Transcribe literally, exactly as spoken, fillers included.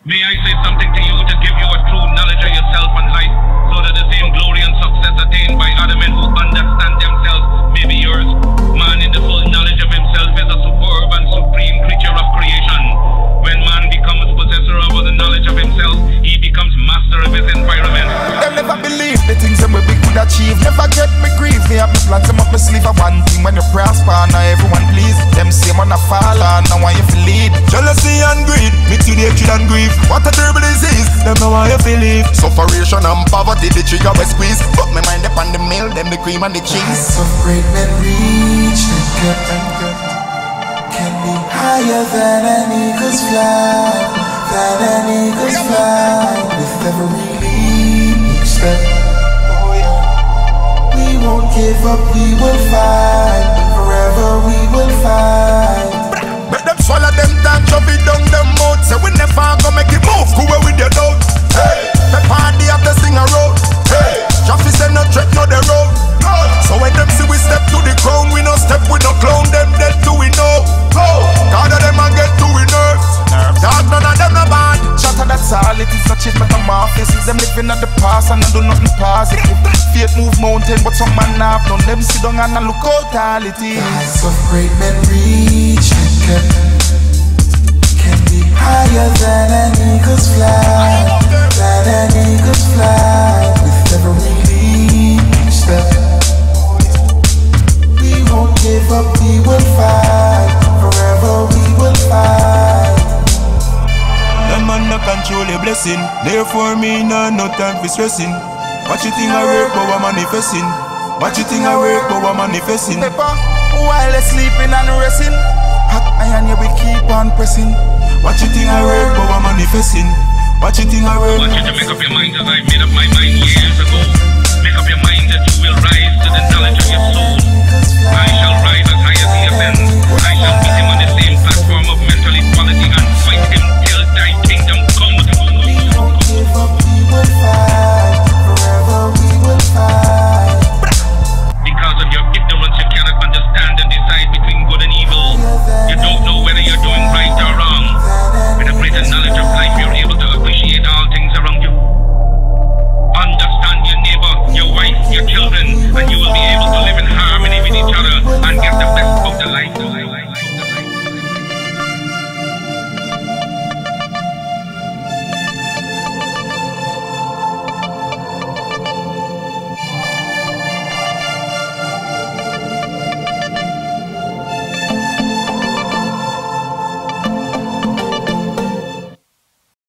May I say something to you to give you a true knowledge of yourself and life, so that the same glory and success attained by other men who understand themselves may be yours. Man in the full knowledge of himself is a superb and supreme creature of creation. When man becomes possessor of the knowledge of himself, he becomes master of his environment. They'll never believe the things that we could achieve. Never get me grief. They have me plans them up my sleeve. I one thing when you prosper, now everyone please. Them same on a fall, now I have to lead. Jealousy and greed, mixed with hatred and grief. What a terrible disease, them know how you feel it. Sufferation and poverty, the trigger we squeeze. Put my mind up on the meal, them the cream and the cheese. Of great men reach the good and good. Can be higher than an eagle's fly, than an eagle's fly. With every leap step, oh yeah. We won't give up, we will fight. Forever we will fight. But them swallow them down, shove it down them mouth. Say we never gonna make it move, go away with your doubt. Hey, the party have to sing a road. Hey, Jaffe say no trek, no the road. So when them see we step to the crown, we no step, we no clown. Them dead to we know. God of them and get to we nerves. God none of them no bad. Shatter that's all it is, no change but I'm off. Them living at the past and I do nothing positive. Fate move mountain but some man have none. Them sit down and I look out all it is. Gods of great men reach. Can be higher than an eagle's fly, than an eagle's fly. With every leap step, we won't give up, we will fight. Forever we will fight. The man no control the blessing, therefore me no no time for stressing. What you think I work but I'm manifesting? What you think I work but I'm manifesting? Pepper, while they're sleeping and resting, hot iron, yeah, we keep on pressing. What you think I work, but I'm manifesting. What you think I work? I want you to make up your mind, as I made up my mind years ago. Make up your mind that you will rise to the knowledge of your soul. I shall rise.